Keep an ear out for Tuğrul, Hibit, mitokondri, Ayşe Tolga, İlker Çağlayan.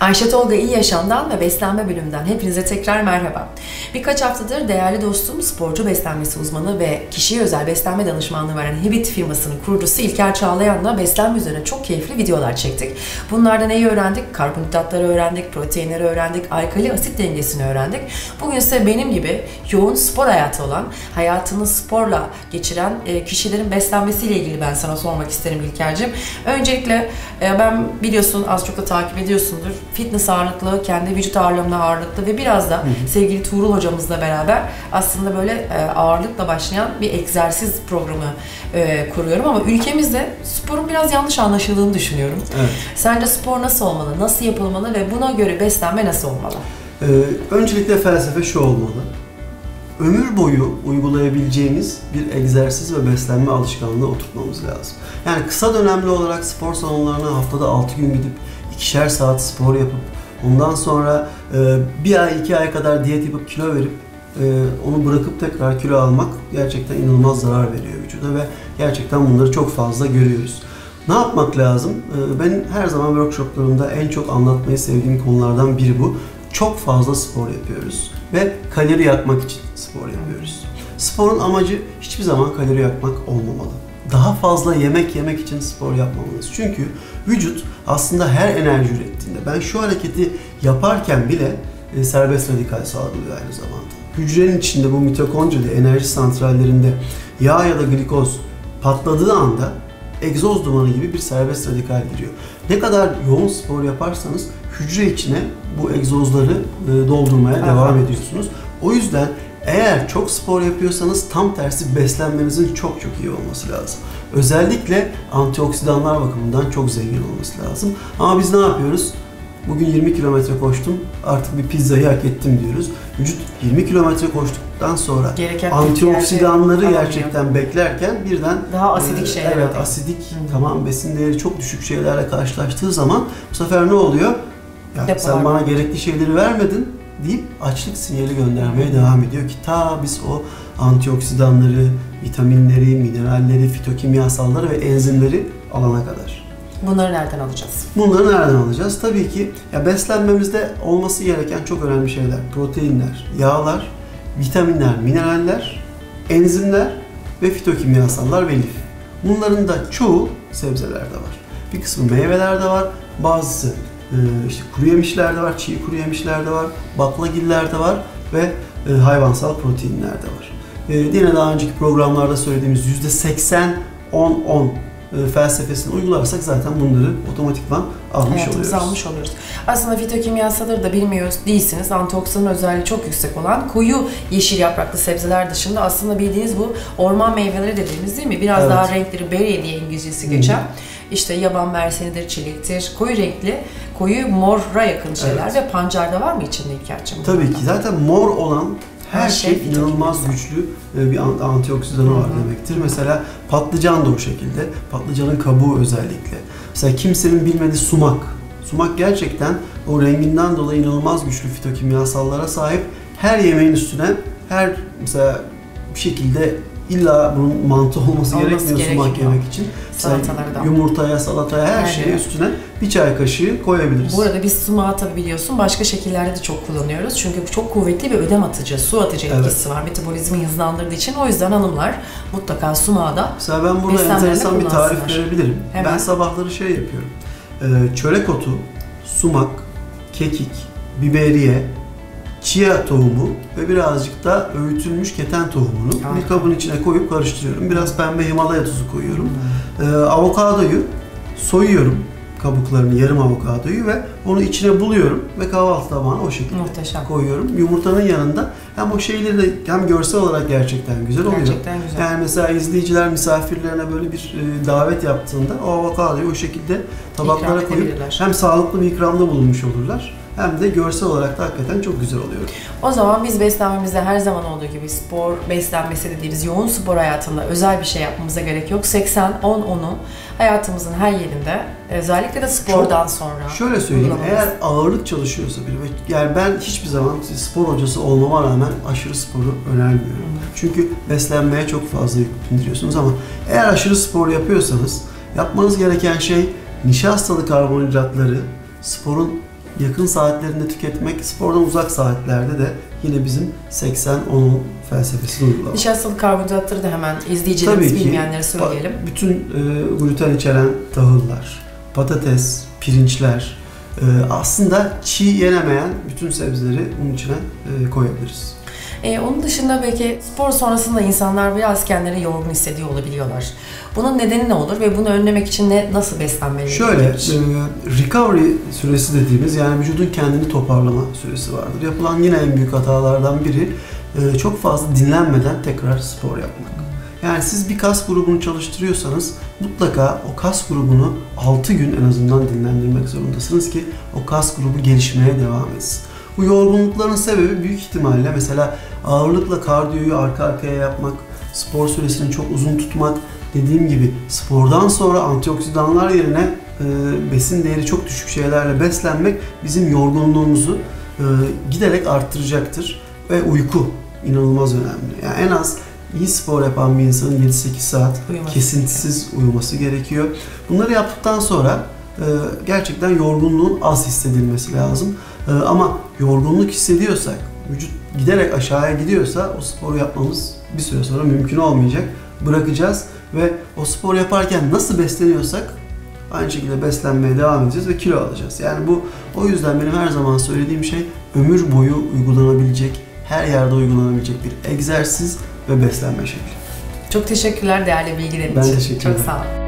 Ayşe Tolga İyi Yaşam'dan ve Beslenme bölümünden hepinize tekrar merhaba. Birkaç haftadır değerli dostum, sporcu beslenmesi uzmanı ve kişiye özel beslenme danışmanlığı veren Hibit firmasının kurucusu İlker Çağlayan'la beslenme üzerine çok keyifli videolar çektik. Bunlarda neyi öğrendik? Karbonhidratları öğrendik, proteinleri öğrendik, alkali asit dengesini öğrendik. Bugün ise benim gibi yoğun spor hayatı olan, hayatını sporla geçiren kişilerin beslenmesiyle ilgili ben sana sormak isterim İlker'cim. Öncelikle ben biliyorsun, az çok da takip ediyorsundur. Fitness ağırlıklı, kendi vücut ağırlığına ağırlıklı ve biraz da sevgili Tuğrul hocamızla beraber aslında böyle ağırlıkla başlayan bir egzersiz programı kuruyorum. Ama ülkemizde sporun biraz yanlış anlaşıldığını düşünüyorum. Evet. Sence spor nasıl olmalı, nasıl yapılmalı ve buna göre beslenme nasıl olmalı? Öncelikle felsefe şu olmalı. Ömür boyu uygulayabileceğimiz bir egzersiz ve beslenme alışkanlığına oturtmamız lazım. Yani kısa dönemli olarak spor salonlarına haftada 6 gün gidip 2'şer saat spor yapıp ondan sonra bir ay 2 ay kadar diyet yapıp kilo verip onu bırakıp tekrar kilo almak gerçekten inanılmaz zarar veriyor vücuda ve gerçekten bunları çok fazla görüyoruz. Ne yapmak lazım? Ben her zaman workshoplarımda en çok anlatmayı sevdiğim konulardan biri bu. Çok fazla spor yapıyoruz ve kalori yakmak için spor yapıyoruz. Sporun amacı hiçbir zaman kalori yakmak olmamalı. Daha fazla yemek yemek için spor yapmamalıyız. Çünkü vücut aslında her enerji ürettiğinde, ben şu hareketi yaparken bile serbest radikal salgılıyor aynı zamanda. Hücrenin içinde, bu mitokondride, enerji santrallerinde yağ ya da glikoz patladığı anda egzoz dumanı gibi bir serbest radikal giriyor. Ne kadar yoğun spor yaparsanız hücre içine bu egzozları doldurmaya devam ediyorsunuz. O yüzden eğer çok spor yapıyorsanız tam tersi beslenmenizin çok iyi olması lazım. Özellikle antioksidanlar bakımından çok zengin olması lazım. Ama biz ne yapıyoruz? Bugün 20 kilometre koştum, artık bir pizzayı hak ettim diyoruz. Vücut 20 kilometre koştuktan sonra gereken antioksidanları gerçekten beklerken birden daha asidik şeyler, evet, asidik, tamam, besin değeri çok düşük şeylerle karşılaştığı zaman bu sefer ne oluyor? Ya sen bana gerekli şeyleri vermedin deyip açlık sinyali göndermeye devam ediyor ki ta biz o antioksidanları, vitaminleri, mineralleri, fitokimyasalları ve enzimleri alana kadar. Bunları nereden alacağız? Bunları nereden alacağız? Tabii ki ya beslenmemizde olması gereken çok önemli şeyler: proteinler, yağlar, vitaminler, mineraller, enzimler ve fitokimyasallar ve lif. Bunların da çoğu sebzelerde var. Bir kısmı meyvelerde var, bazısı işte kuru yemişlerde var, çiğ kuru yemişlerde var, baklagillerde var ve hayvansal proteinlerde var. Yine daha önceki programlarda söylediğimiz %80-10-10 felsefesini uygularsak zaten bunları otomatikman almış oluyoruz. Aslında fitokimyasalları da bilmiyoruz değilsiniz. Antioksidan özelliği çok yüksek olan koyu yeşil yapraklı sebzeler dışında aslında bildiğiniz bu orman meyveleri dediğimiz, değil mi? Biraz daha renkleri berry diye İngilizcesi geçen. İşte yaban mersinidir, çilektir, koyu renkli, koyu mora yakın şeyler ve pancarda var mı içinde İlker'cim? Tabii ki. Zaten mor olan her şey inanılmaz güçlü bir antioksidanı var demektir. Mesela patlıcan da o şekilde. Patlıcanın kabuğu özellikle. Mesela kimsenin bilmediği sumak. Sumak gerçekten o renginden dolayı inanılmaz güçlü fitokimyasallara sahip. Her yemeğin üstüne mesela bir şekilde illa bunun mantı olması gerekmiyor sumak yemek için. Salatalardan. Yumurtaya, salataya, her şeye üstüne bir çay kaşığı koyabiliriz. Bu arada biz sumağı tabi biliyorsun başka şekillerde de çok kullanıyoruz. Çünkü çok kuvvetli bir ödem atıcı, su atıcı etkisi var. Metabolizmi hızlandırdığı için. O yüzden hanımlar mutlaka sumağı da mesela ben burada enteresan bir tarif verebilirim. Hemen. Ben sabahları şey yapıyorum. Çörek otu, sumak, kekik, biberiye, chia tohumu ve birazcık da öğütülmüş keten tohumunu bir kabın içine koyup karıştırıyorum. Biraz pembe Himalaya tuzu koyuyorum. Avokadoyu soyuyorum, kabuklarını, yarım avokadoyu, ve onu içine buluyorum ve kahvaltı tabağına o şekilde koyuyorum. Yumurtanın yanında hem o şeyleri de hem görsel olarak gerçekten güzel oluyor. Gerçekten güzel. Yani mesela izleyiciler misafirlerine böyle bir davet yaptığında o avokadoyu o şekilde tabaklara koyup hem sağlıklı bir ikramda bulunmuş olurlar. Hem de görsel olarak da hakikaten çok güzel oluyor. O zaman biz beslenmemizde her zaman olduğu gibi spor beslenmesi dediğimiz yoğun spor hayatında özel bir şey yapmamıza gerek yok. 80-10-10'u hayatımızın her yerinde, özellikle de spordan sonra. Şöyle söyleyeyim, eğer ağırlık çalışıyorsa biri, yani ben hiçbir zaman spor hocası olmama rağmen aşırı sporu önermiyorum. Çünkü beslenmeye çok fazla yüklendiriyorsunuz, ama eğer aşırı spor yapıyorsanız yapmanız gereken şey nişastalı karbonhidratları sporun yakın saatlerinde tüketmek, spordan uzak saatlerde de yine bizim 80-10 felsefesini uygulamak. Nişastalı karbonhidratları da hemen izleyicilerimiz, bilmeyenlere söyleyelim. Bütün gluten içeren tahıllar, patates, pirinçler, aslında çiğ yenemeyen bütün sebzeleri bunun içine koyabiliriz. Onun dışında belki spor sonrasında insanlar biraz kendilerini yorgun hissediyor olabiliyorlar. Bunun nedeni ne olur ve bunu önlemek için nasıl beslenmeli? Şöyle, recovery süresi dediğimiz, yani vücudun kendini toparlama süresi vardır. Yapılan yine en büyük hatalardan biri çok fazla dinlenmeden tekrar spor yapmak. Yani siz bir kas grubunu çalıştırıyorsanız mutlaka o kas grubunu 6 gün en azından dinlendirmek zorundasınız ki o kas grubu gelişmeye devam etsin. Bu yorgunlukların sebebi büyük ihtimalle mesela ağırlıkla kardiyoyu arka arkaya yapmak, spor süresini çok uzun tutmak, dediğim gibi spordan sonra antioksidanlar yerine besin değeri çok düşük şeylerle beslenmek bizim yorgunluğumuzu giderek arttıracaktır. Ve uyku inanılmaz önemli. Yani en az iyi spor yapan bir insanın 7-8 saat kesintisiz uyuması gerekiyor. Bunları yaptıktan sonra gerçekten yorgunluğun az hissedilmesi lazım. Ama yorgunluk hissediyorsak, vücut giderek aşağıya gidiyorsa o sporu yapmamız bir süre sonra mümkün olmayacak. Bırakacağız ve o spor yaparken nasıl besleniyorsak aynı şekilde beslenmeye devam edeceğiz ve kilo alacağız. Yani bu, o yüzden benim her zaman söylediğim şey, ömür boyu uygulanabilecek, her yerde uygulanabilecek bir egzersiz ve beslenme şekli. Çok teşekkürler değerli bilgilerin için. Ben teşekkür ederim. Çok sağ olun.